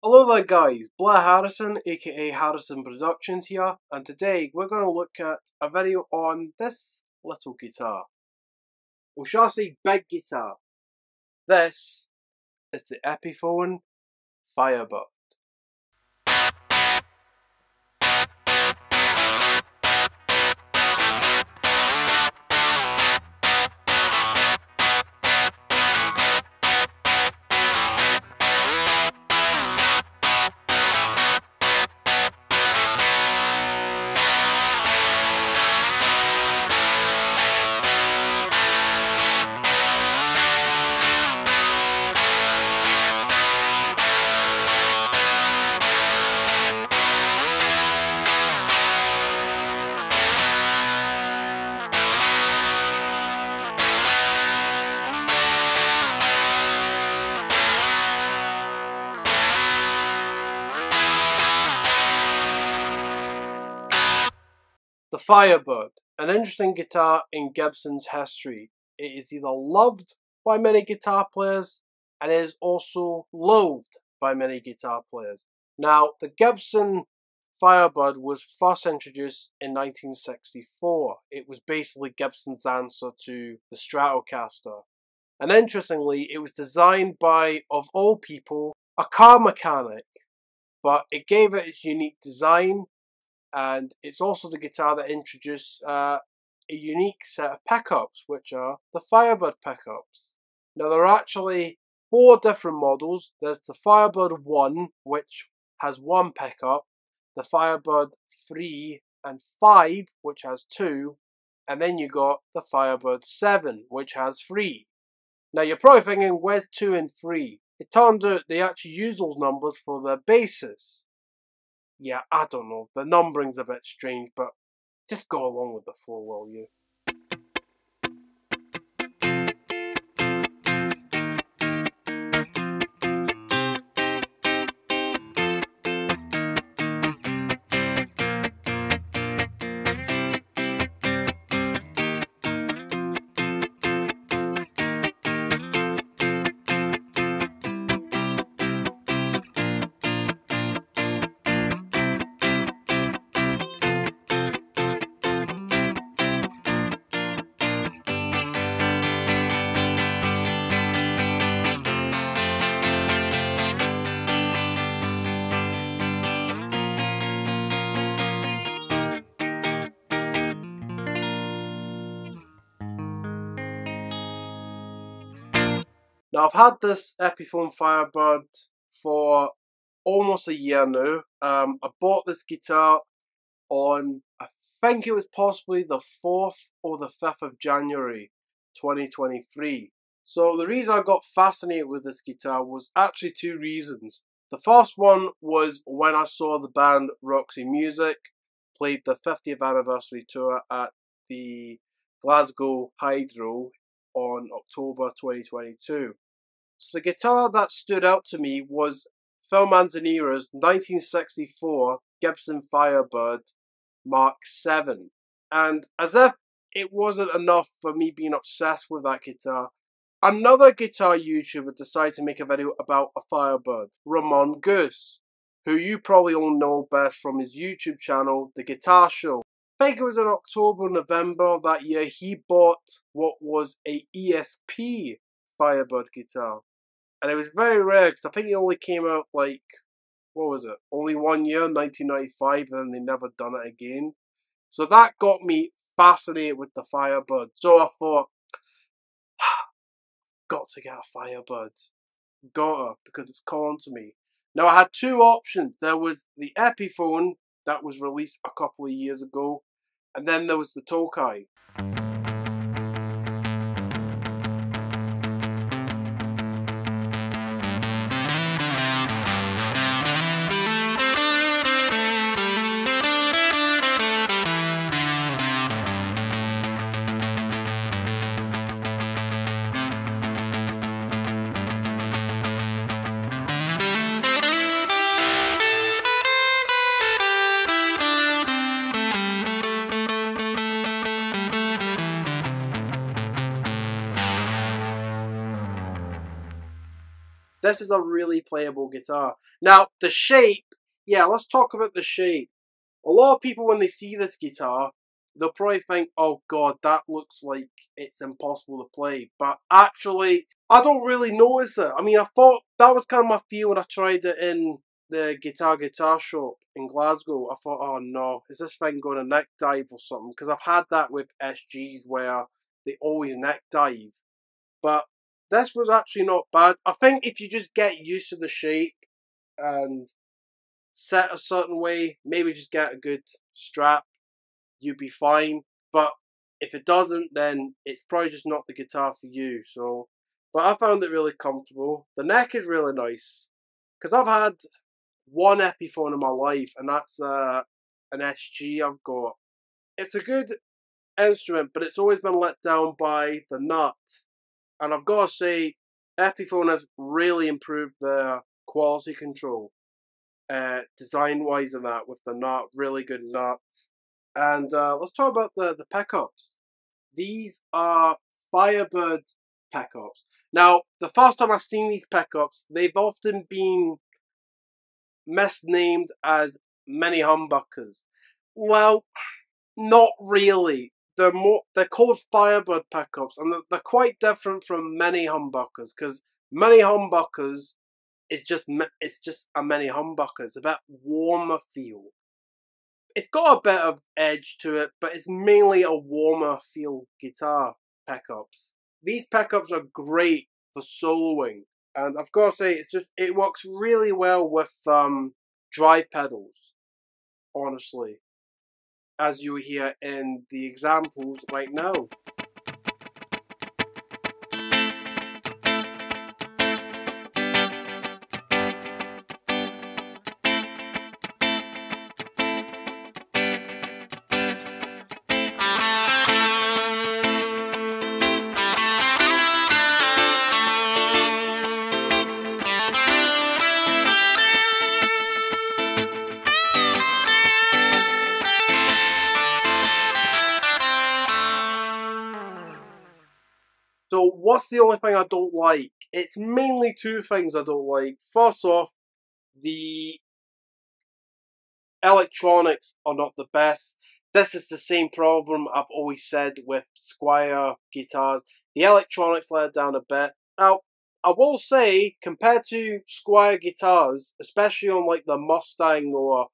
Hello there guys, Blair Harrison aka Harrison Productions here, and today we're going to look at a video on this little guitar. Or shall I say big guitar? This is the Epiphone Firebird. The Firebird, an interesting guitar in Gibson's history. It is either loved by many guitar players and is also loathed by many guitar players. Now, the Gibson Firebird was first introduced in 1964. It was basically Gibson's answer to the Stratocaster. And interestingly, it was designed by, of all people, a car mechanic, but it gave it its unique design. And it's also the guitar that introduced a unique set of pickups, which are the Firebird pickups. Now, there are actually four different models. There's the Firebird 1, which has one pickup, the Firebird 3 and 5, which has two, and then you got the Firebird 7, which has three. Now, you're probably thinking, where's 2 and 3? It turns out they actually use those numbers for their basses. Yeah, I don't know, the numbering's a bit strange, but just go along with the flow, will you? Now, I've had this Epiphone Firebird for almost a year now. I bought this guitar on, I think it was possibly the 4th or the 5th of January 2023. So the reason I got fascinated with this guitar was actually two reasons. The first one was when I saw the band Roxy Music played the 50th anniversary tour at the Glasgow Hydro on October 2022. So the guitar that stood out to me was Phil Manzanera's 1964 Gibson Firebird Mark 7. And as if it wasn't enough for me being obsessed with that guitar, another guitar YouTuber decided to make a video about a Firebird, Ramon Goose, who you probably all know best from his YouTube channel, The Guitar Show. I think it was in October, November of that year, he bought what was a ESP Firebird guitar. And it was very rare, because I think it only came out like, what was it? Only one year, 1995, and they never done it again. So that got me fascinated with the Firebird. So I thought, got to get a Firebird. Got her, because it's calling to me. Now, I had two options. There was the Epiphone that was released a couple of years ago, and then there was the Tokai. This is a really playable guitar. Now, the shape, yeah, let's talk about the shape. A lot of people, when they see this guitar, they'll probably think, oh god, that looks like it's impossible to play. But actually, I don't really notice it. I mean, I thought that was kind of my fear when I tried it in the Guitar Guitar shop in Glasgow. I thought, oh no, is this thing going to neck dive or something? Because I've had that with SGs where they always neck dive. But this was actually not bad. I think if you just get used to the shape and set a certain way, maybe just get a good strap, you'd be fine. But if it doesn't, then it's probably just not the guitar for you. So, but I found it really comfortable. The neck is really nice, because I've had one Epiphone in my life, and that's an SG I've got. It's a good instrument, but it's always been let down by the nut. And I've got to say, Epiphone has really improved their quality control, design-wise, and that with the nut, really good nut. And let's talk about the pickups. These are Firebird pickups. Now, the first time I've seen these pickups, they've often been misnamed as mini humbuckers. Well, not really. They're called Firebird pickups, and they're quite different from mini humbuckers, because mini humbuckers is just a mini humbucker. It's a bit warmer feel. It's got a bit of edge to it, but it's mainly a warmer feel guitar pickups. These pickups are great for soloing. And I've got to say, it works really well with dry pedals, honestly, as you hear in the examples right now. So what's the only thing I don't like? It's mainly two things I don't like. First off, the electronics are not the best. This is the same problem I've always said with Squier guitars. The electronics let down a bit. Now, I will say, compared to Squier guitars, especially on like the Mustang or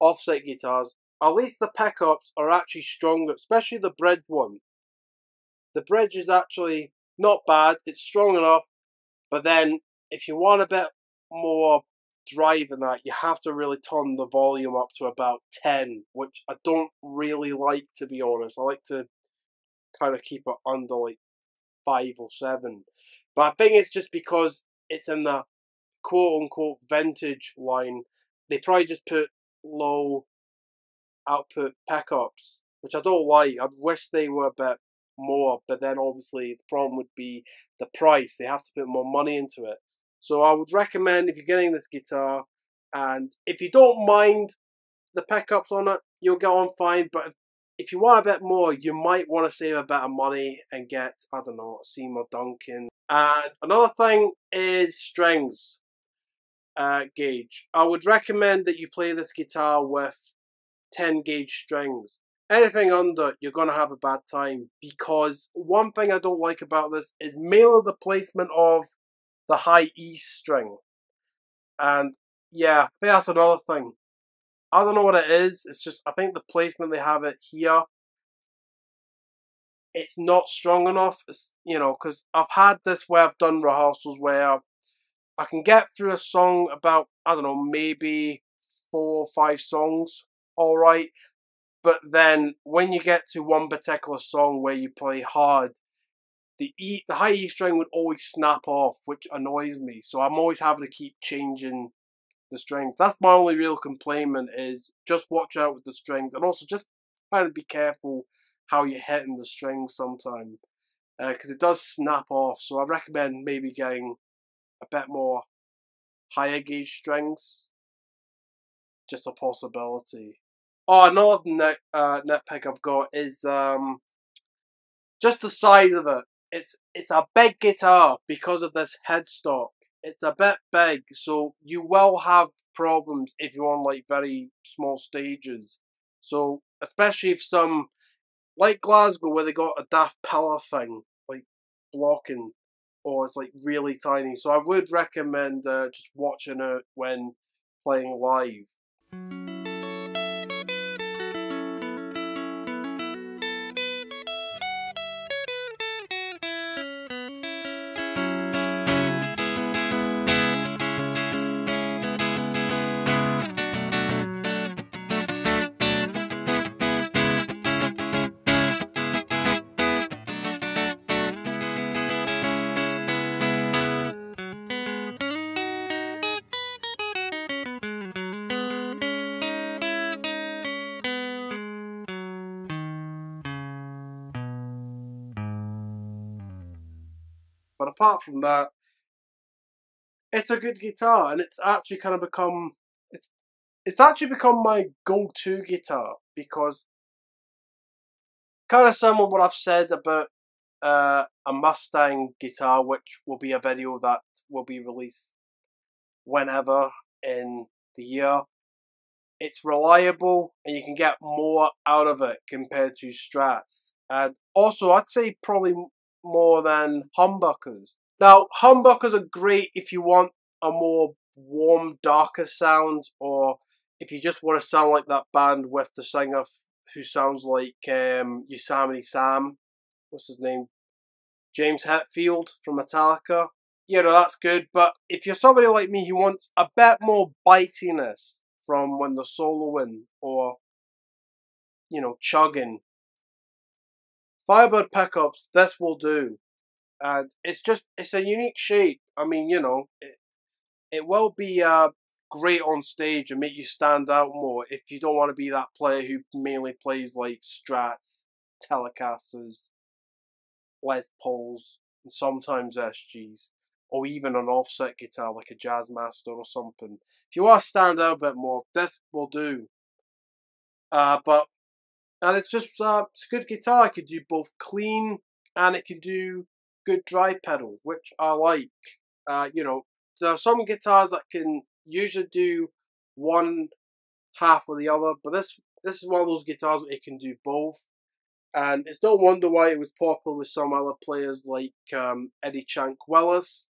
Offset guitars, at least the pickups are actually stronger, especially the bridge one. The bridge is actually not bad, it's strong enough, but then if you want a bit more drive in that, you have to really turn the volume up to about 10, which I don't really like, to be honest. I like to kind of keep it under like 5 or 7. But I think it's just because it's in the quote-unquote vintage line. They probably just put low output pickups, which I don't like. I wish they were a bit more, but then obviously the problem would be the price. They have to put more money into it. So I would recommend, if you're getting this guitar and if you don't mind the pickups on it, you'll get on fine. But if you want a bit more, you might want to save a bit of money and get, I don't know, Seymour Duncan. And another thing is strings gauge. I would recommend that you play this guitar with 10 gauge strings. Anything under, you're going to have a bad time, because one thing I don't like about this is mainly the placement of the high E string. And yeah, that's another thing. I don't know what it is. It's just, I think the placement they have it here, it's not strong enough. It's, you know, because I've had this where I've done rehearsals where I can get through a song about, I don't know, maybe 4 or 5 songs, all right. But then when you get to one particular song where you play hard, the high E string would always snap off, which annoys me. So I'm always having to keep changing the strings. That's my only real complaint, is just watch out with the strings. And also just kind of be careful how you're hitting the strings sometimes, because it does snap off. So I recommend maybe getting a bit more higher gauge strings. Just a possibility. Oh, another nitpick I've got is just the size of it. It's a big guitar because of this headstock. it's a bit big, so you will have problems if you're on like very small stages. So especially if some, like Glasgow, where they got a daft pillar thing, like blocking, or it's like really tiny. So I would recommend just watching it when playing live. But apart from that, it's a good guitar, and it's actually kind of become, it's actually become my go-to guitar, because kind of similar what I've said about a Mustang guitar, which will be a video that will be released whenever in the year. It's reliable, and you can get more out of it compared to Strats, and also I'd say probably more than humbuckers. Now, humbuckers are great if you want a more warm, darker sound, or if you just want to sound like that band with the singer who sounds like Yosemite Sam. What's his name? James Hetfield from Metallica. You know, that's good, but if you're somebody like me who wants a bit more bitiness from when they're soloing or, you know, chugging, Firebird pickups, this will do. And it's just, it's a unique shape. I mean, you know, it will be great on stage and make you stand out more if you don't want to be that player who mainly plays like Strats, Telecasters, Les Pauls, and sometimes SGs, or even an offset guitar like a Jazzmaster or something. If you want to stand out a bit more, this will do. And it's just it's a good guitar. It can do both clean and it can do good dry pedals, which I like. You know, there are some guitars that can usually do one half or the other, but this is one of those guitars that it can do both. And it's no wonder why it was popular with some other players like Eddie Chankwellis,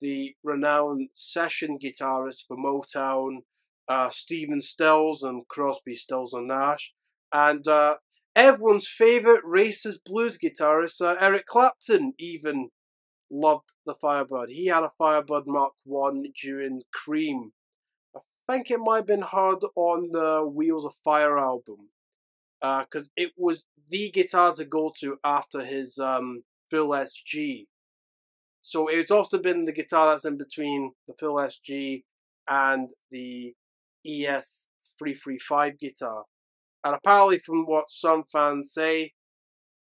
the renowned session guitarist for Motown, Stephen Stills and Crosby Stills and Nash. And everyone's favourite racist blues guitarist, Eric Clapton, even loved the Firebird. He had a Firebird Mark I during Cream. I think it might have been heard on the Wheels of Fire album, because it was the guitar to go to after his Phil SG. So it's often been the guitar that's in between the Phil SG and the ES335 guitar. And apparently, from what some fans say,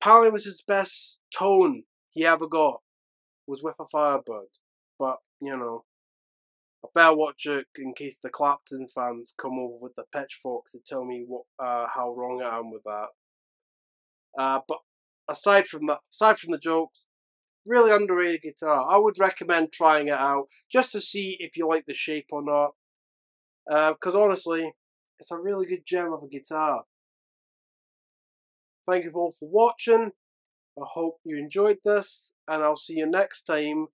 apparently it was his best tone he ever got was with a Firebird. But, you know, I better watch it in case the Clapton fans come over with the pitchforks to tell me what how wrong I am with that. But aside from that, aside from the jokes, really underrated guitar. I would recommend trying it out just to see if you like the shape or not. Because honestly, it's a really good gem of a guitar. Thank you all for watching. I hope you enjoyed this, and I'll see you next time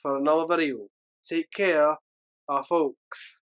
for another video. Take care, our folks.